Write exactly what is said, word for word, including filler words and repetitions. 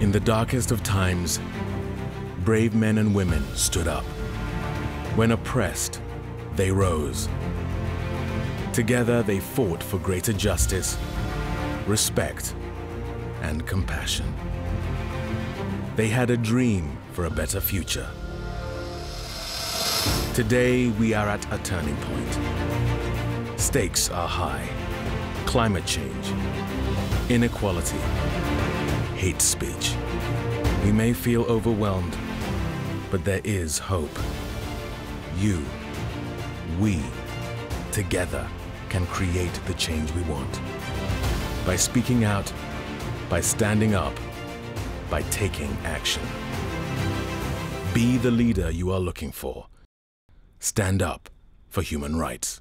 In the darkest of times, brave men and women stood up. When oppressed, they rose. Together, they fought for greater justice, respect, and compassion. They had a dream for a better future. Today, we are at a turning point. Stakes are high. Climate change, inequality, hate speech. We may feel overwhelmed, but there is hope. You, we, together can create the change we want. By speaking out, by standing up, by taking action. Be the leader you are looking for. Stand up for human rights.